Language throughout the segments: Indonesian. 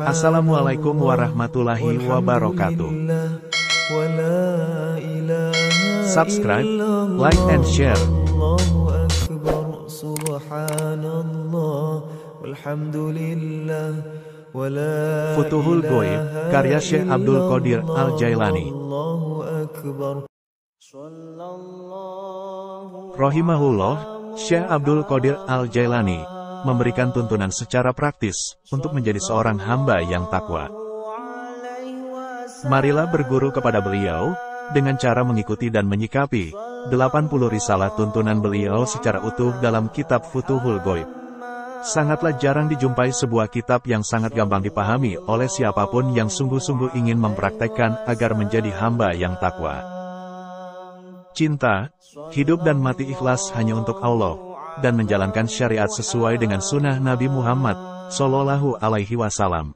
Assalamualaikum warahmatullahi wabarakatuh. Subscribe, like, and share. Allahu akbar, subhanallah, walhamdulillah. Futuhul Ghoib, karya Syekh Abdul Qadir Al-Jailani. Rahimahullah, Syekh Abdul Qadir Al-Jailani memberikan tuntunan secara praktis untuk menjadi seorang hamba yang takwa. Marilah berguru kepada beliau dengan cara mengikuti dan menyikapi 80 risalah tuntunan beliau secara utuh dalam kitab Futuhul Ghoib. Sangatlah jarang dijumpai sebuah kitab yang sangat gampang dipahami oleh siapapun yang sungguh-sungguh ingin mempraktekkan agar menjadi hamba yang takwa. Cinta, hidup dan mati ikhlas hanya untuk Allah, dan menjalankan syariat sesuai dengan sunnah Nabi Muhammad Shallallahu Alaihi Wasallam.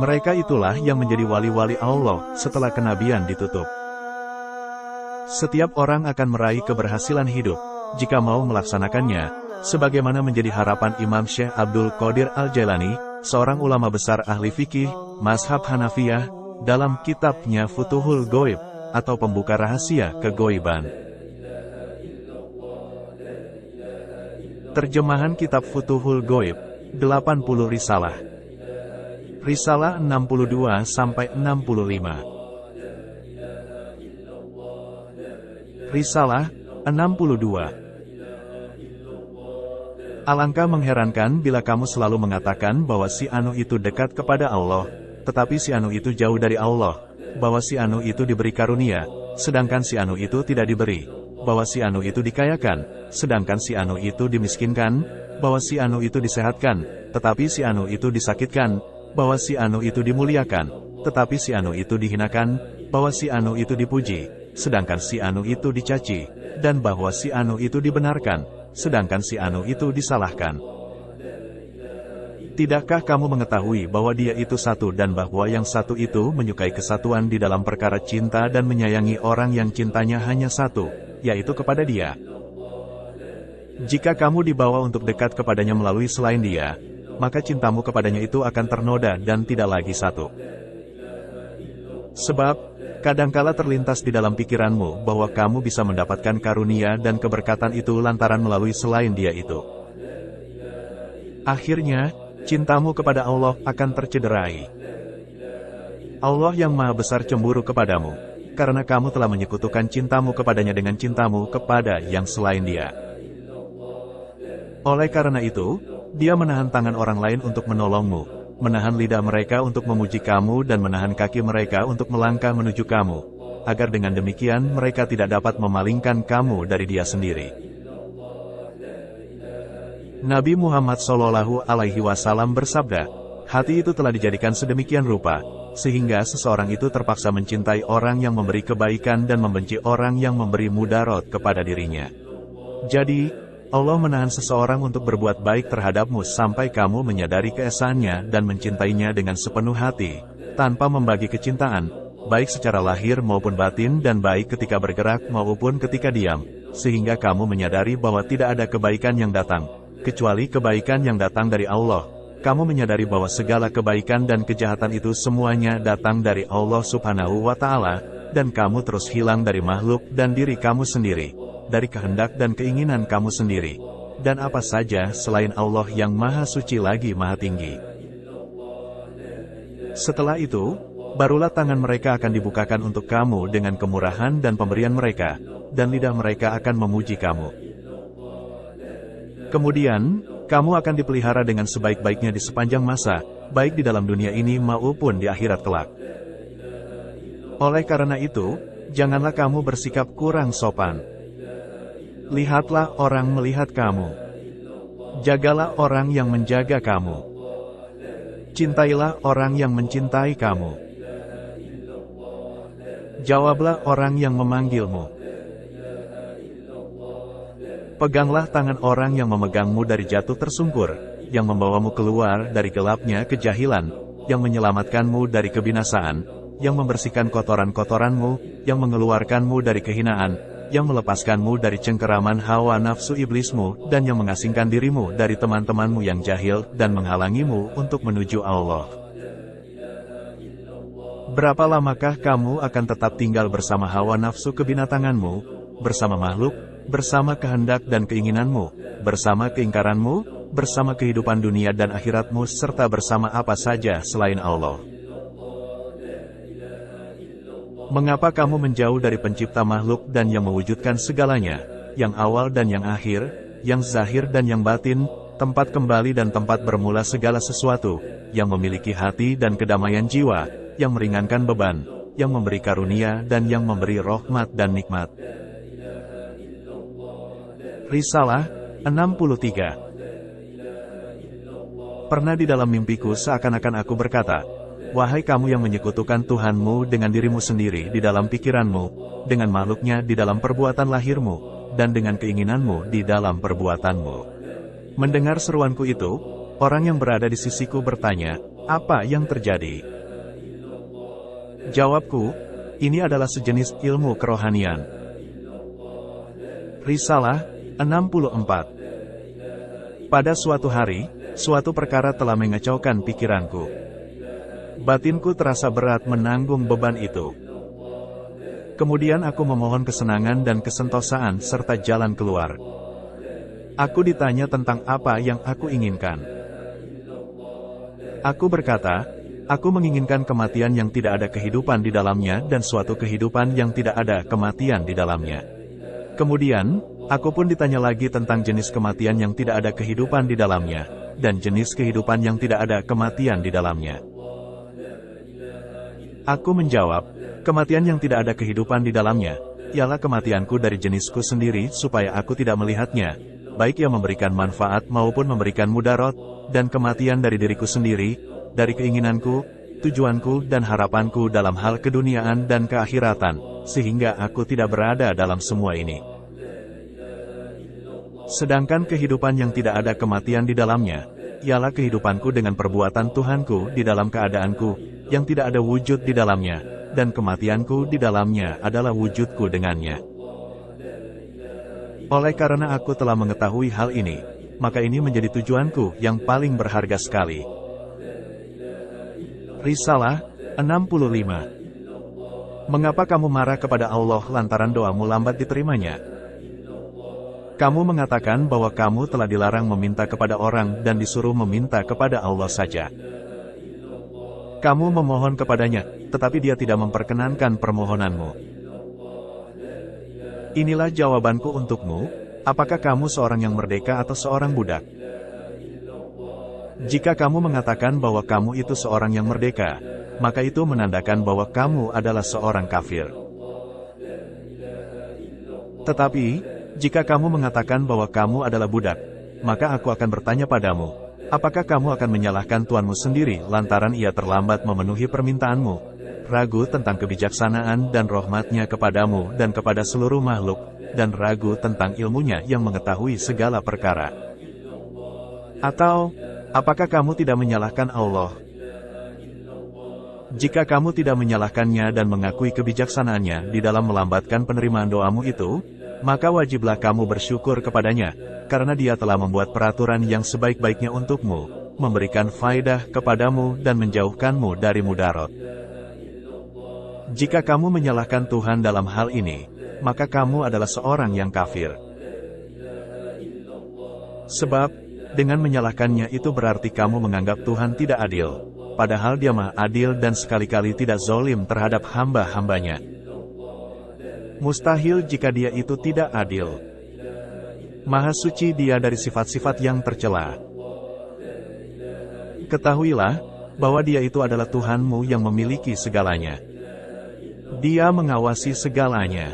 Mereka itulah yang menjadi wali-wali Allah setelah kenabian ditutup. Setiap orang akan meraih keberhasilan hidup jika mau melaksanakannya, sebagaimana menjadi harapan Imam Syekh Abdul Qadir Al-Jailani, seorang ulama besar ahli fikih, mazhab Hanafiyah, dalam kitabnya Futuhul Ghoib, atau Pembuka Rahasia Kegoiban. Terjemahan kitab Futuhul Ghoib, 80 risalah. Risalah 62-65. Risalah 62. Alangkah mengherankan bila kamu selalu mengatakan bahwa si anu itu dekat kepada Allah, tetapi si anu itu jauh dari Allah, bahwa si anu itu diberi karunia, sedangkan si anu itu tidak diberi, bahwa si anu itu dikayakan, sedangkan si anu itu dimiskinkan, bahwa si anu itu disehatkan, tetapi si anu itu disakitkan, bahwa si anu itu dimuliakan, tetapi si anu itu dihinakan, bahwa si anu itu dipuji, sedangkan si anu itu dicaci, dan bahwa si anu itu dibenarkan, sedangkan si anu itu disalahkan. Tidakkah kamu mengetahui bahwa dia itu satu dan bahwa yang satu itu menyukai kesatuan di dalam perkara cinta dan menyayangi orang yang cintanya hanya satu, yaitu kepada dia. Jika kamu dibawa untuk dekat kepadanya melalui selain dia, maka cintamu kepadanya itu akan ternoda dan tidak lagi satu. Sebab, kadangkala terlintas di dalam pikiranmu bahwa kamu bisa mendapatkan karunia dan keberkatan itu lantaran melalui selain dia itu. Akhirnya, cintamu kepada Allah akan tercederai. Allah yang Maha Besar cemburu kepadamu, karena kamu telah menyekutukan cintamu kepadanya dengan cintamu kepada yang selain dia. Oleh karena itu, dia menahan tangan orang lain untuk menolongmu, menahan lidah mereka untuk memuji kamu dan menahan kaki mereka untuk melangkah menuju kamu, agar dengan demikian mereka tidak dapat memalingkan kamu dari dia sendiri. Nabi Muhammad Shallallahu Alaihi Wasallam bersabda, hati itu telah dijadikan sedemikian rupa, sehingga seseorang itu terpaksa mencintai orang yang memberi kebaikan dan membenci orang yang memberi mudarat kepada dirinya. Jadi, Allah menahan seseorang untuk berbuat baik terhadapmu sampai kamu menyadari keesaannya dan mencintainya dengan sepenuh hati, tanpa membagi kecintaan, baik secara lahir maupun batin dan baik ketika bergerak maupun ketika diam, sehingga kamu menyadari bahwa tidak ada kebaikan yang datang, kecuali kebaikan yang datang dari Allah. Kamu menyadari bahwa segala kebaikan dan kejahatan itu semuanya datang dari Allah Subhanahu wa Ta'ala, dan kamu terus hilang dari makhluk dan diri kamu sendiri, dari kehendak dan keinginan kamu sendiri, dan apa saja selain Allah yang Maha Suci lagi Maha Tinggi. Setelah itu, barulah tangan mereka akan dibukakan untuk kamu dengan kemurahan dan pemberian mereka, dan lidah mereka akan memuji kamu. Kemudian, kamu akan dipelihara dengan sebaik-baiknya di sepanjang masa, baik di dalam dunia ini maupun di akhirat kelak. Oleh karena itu, janganlah kamu bersikap kurang sopan. Lihatlah orang melihat kamu. Jagalah orang yang menjaga kamu. Cintailah orang yang mencintai kamu. Jawablah orang yang memanggilmu. Peganglah tangan orang yang memegangmu dari jatuh tersungkur, yang membawamu keluar dari gelapnya kejahilan, yang menyelamatkanmu dari kebinasaan, yang membersihkan kotoran-kotoranmu, yang mengeluarkanmu dari kehinaan, yang melepaskanmu dari cengkeraman hawa nafsu iblismu, dan yang mengasingkan dirimu dari teman-temanmu yang jahil, dan menghalangimu untuk menuju Allah. Berapa lamakah kamu akan tetap tinggal bersama hawa nafsu kebinatanganmu, bersama makhluk, bersama kehendak dan keinginanmu, bersama keingkaranmu, bersama kehidupan dunia dan akhiratmu, serta bersama apa saja selain Allah? Mengapa kamu menjauh dari pencipta makhluk dan yang mewujudkan segalanya, yang awal dan yang akhir, yang zahir dan yang batin, tempat kembali dan tempat bermula segala sesuatu, yang memiliki hati dan kedamaian jiwa, yang meringankan beban, yang memberi karunia dan yang memberi rahmat dan nikmat? Risalah 63. Pernah di dalam mimpiku seakan-akan aku berkata, "Wahai kamu yang menyekutukan Tuhanmu dengan dirimu sendiri di dalam pikiranmu, dengan makhluknya di dalam perbuatan lahirmu, dan dengan keinginanmu di dalam perbuatanmu." Mendengar seruanku itu, orang yang berada di sisiku bertanya, "Apa yang terjadi?" Jawabku, "Ini adalah sejenis ilmu kerohanian." Risalah 64. Pada suatu hari, suatu perkara telah mengacaukan pikiranku. Batinku terasa berat menanggung beban itu. Kemudian aku memohon kesenangan dan kesentosaan serta jalan keluar. Aku ditanya tentang apa yang aku inginkan. Aku berkata, "Aku menginginkan kematian yang tidak ada kehidupan di dalamnya dan suatu kehidupan yang tidak ada kematian di dalamnya." Kemudian, aku pun ditanya lagi tentang jenis kematian yang tidak ada kehidupan di dalamnya, dan jenis kehidupan yang tidak ada kematian di dalamnya. Aku menjawab, "Kematian yang tidak ada kehidupan di dalamnya, ialah kematianku dari jenisku sendiri supaya aku tidak melihatnya, baik yang memberikan manfaat maupun memberikan mudarat, dan kematian dari diriku sendiri, dari keinginanku, tujuanku dan harapanku dalam hal keduniaan dan keakhiratan, sehingga aku tidak berada dalam semua ini. Sedangkan kehidupan yang tidak ada kematian di dalamnya, ialah kehidupanku dengan perbuatan Tuhanku di dalam keadaanku, yang tidak ada wujud di dalamnya, dan kematianku di dalamnya adalah wujudku dengannya. Oleh karena aku telah mengetahui hal ini, maka ini menjadi tujuanku yang paling berharga sekali." Risalah 65. Mengapa kamu marah kepada Allah lantaran doamu lambat diterimanya? Kamu mengatakan bahwa kamu telah dilarang meminta kepada orang dan disuruh meminta kepada Allah saja. Kamu memohon kepadanya, tetapi dia tidak memperkenankan permohonanmu. Inilah jawabanku untukmu, apakah kamu seorang yang merdeka atau seorang budak? Jika kamu mengatakan bahwa kamu itu seorang yang merdeka, maka itu menandakan bahwa kamu adalah seorang kafir. Tetapi, jika kamu mengatakan bahwa kamu adalah budak, maka aku akan bertanya padamu, apakah kamu akan menyalahkan Tuhanmu sendiri lantaran ia terlambat memenuhi permintaanmu, ragu tentang kebijaksanaan dan rahmat-Nya kepadamu dan kepada seluruh makhluk, dan ragu tentang ilmunya yang mengetahui segala perkara? Atau, apakah kamu tidak menyalahkan Allah? Jika kamu tidak menyalahkannya dan mengakui kebijaksanaannya di dalam melambatkan penerimaan doamu itu, maka wajiblah kamu bersyukur kepadanya, karena dia telah membuat peraturan yang sebaik-baiknya untukmu, memberikan faedah kepadamu dan menjauhkanmu dari mudarat. Jika kamu menyalahkan Tuhan dalam hal ini, maka kamu adalah seorang yang kafir. Sebab, dengan menyalahkannya itu berarti kamu menganggap Tuhan tidak adil, padahal Dia Maha Adil dan sekali-kali tidak zalim terhadap hamba-hambanya. Mustahil jika Dia itu tidak adil. Maha suci Dia dari sifat-sifat yang tercela. Ketahuilah, bahwa Dia itu adalah Tuhanmu yang memiliki segalanya. Dia mengawasi segalanya.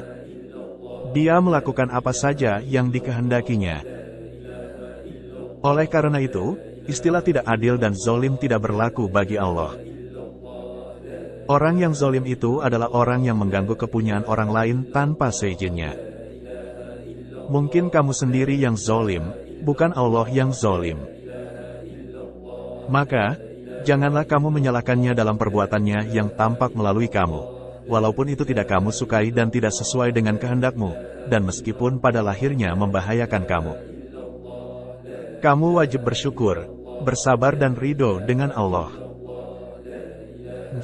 Dia melakukan apa saja yang dikehendakinya. Oleh karena itu, istilah tidak adil dan zalim tidak berlaku bagi Allah. Orang yang zalim itu adalah orang yang mengganggu kepunyaan orang lain tanpa seizinnya. Mungkin kamu sendiri yang zalim, bukan Allah yang zalim. Maka, janganlah kamu menyalahkannya dalam perbuatannya yang tampak melalui kamu, walaupun itu tidak kamu sukai dan tidak sesuai dengan kehendakmu, dan meskipun pada lahirnya membahayakan kamu. Kamu wajib bersyukur, bersabar dan ridho dengan Allah.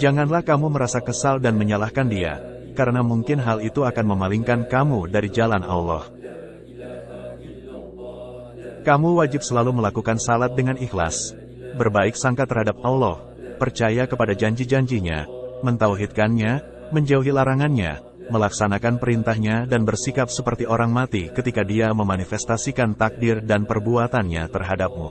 Janganlah kamu merasa kesal dan menyalahkan Dia, karena mungkin hal itu akan memalingkan kamu dari jalan Allah. Kamu wajib selalu melakukan salat dengan ikhlas, berbaik sangka terhadap Allah, percaya kepada janji-janjinya, mentauhidkannya, menjauhi larangannya, melaksanakan perintahnya dan bersikap seperti orang mati ketika dia memanifestasikan takdir dan perbuatannya terhadapmu.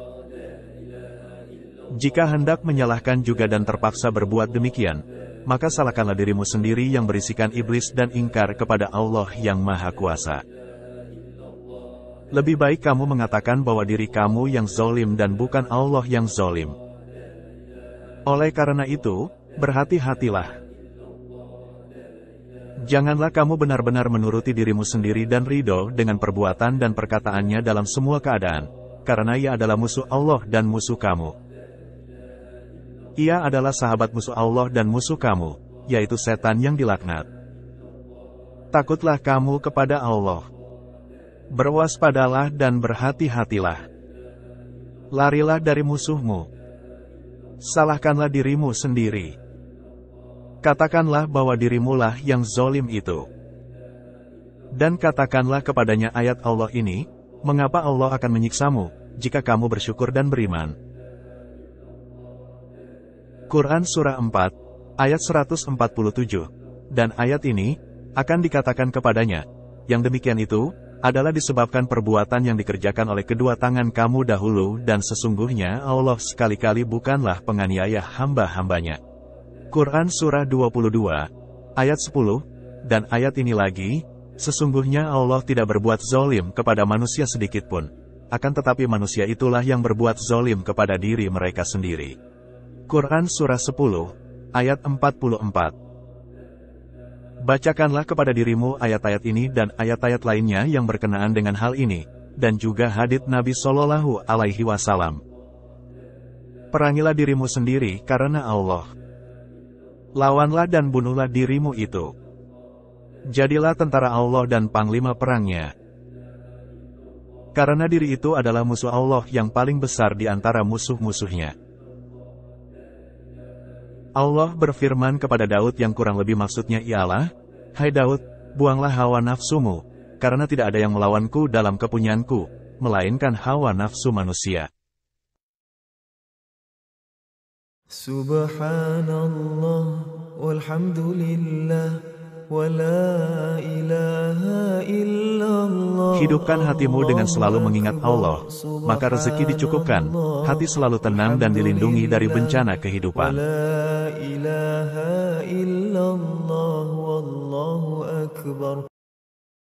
Jika hendak menyalahkan juga dan terpaksa berbuat demikian, maka salahkanlah dirimu sendiri yang berisikan iblis dan ingkar kepada Allah yang Maha Kuasa. Lebih baik kamu mengatakan bahwa diri kamu yang zalim dan bukan Allah yang zalim. Oleh karena itu, berhati-hatilah. Janganlah kamu benar-benar menuruti dirimu sendiri dan ridho dengan perbuatan dan perkataannya dalam semua keadaan, karena ia adalah musuh Allah dan musuh kamu. Ia adalah sahabat musuh Allah dan musuh kamu, yaitu setan yang dilaknat. Takutlah kamu kepada Allah. Berwaspadalah dan berhati-hatilah. Larilah dari musuhmu. Salahkanlah dirimu sendiri. Katakanlah bahwa dirimulah yang zalim itu. Dan katakanlah kepadanya ayat Allah ini, mengapa Allah akan menyiksamu, jika kamu bersyukur dan beriman. Quran Surah 4, ayat 147, dan ayat ini, akan dikatakan kepadanya, yang demikian itu, adalah disebabkan perbuatan yang dikerjakan oleh kedua tangan kamu dahulu dan sesungguhnya Allah sekali-kali bukanlah penganiaya hamba-hambanya. Quran Surah 22, ayat 10, dan ayat ini lagi, sesungguhnya Allah tidak berbuat zalim kepada manusia sedikitpun, akan tetapi manusia itulah yang berbuat zalim kepada diri mereka sendiri. Quran Surah 10, ayat 44. Bacakanlah kepada dirimu ayat-ayat ini dan ayat-ayat lainnya yang berkenaan dengan hal ini, dan juga hadits Nabi Shallallahu Alaihi Wasallam. Perangilah dirimu sendiri karena Allah. Lawanlah dan bunuhlah dirimu itu. Jadilah tentara Allah dan panglima perangnya. Karena diri itu adalah musuh Allah yang paling besar di antara musuh-musuhnya. Allah berfirman kepada Daud yang kurang lebih maksudnya ialah, Hai Daud, buanglah hawa nafsumu, karena tidak ada yang melawanku dalam kepunyaanku, melainkan hawa nafsu manusia. Subhanallah, walhamdulillah, wa la ilaha illallah. Hidupkan hatimu dengan selalu mengingat Allah, maka rezeki dicukupkan, hati selalu tenang dan dilindungi dari bencana kehidupan. La ilaha illallah wallahu akbar.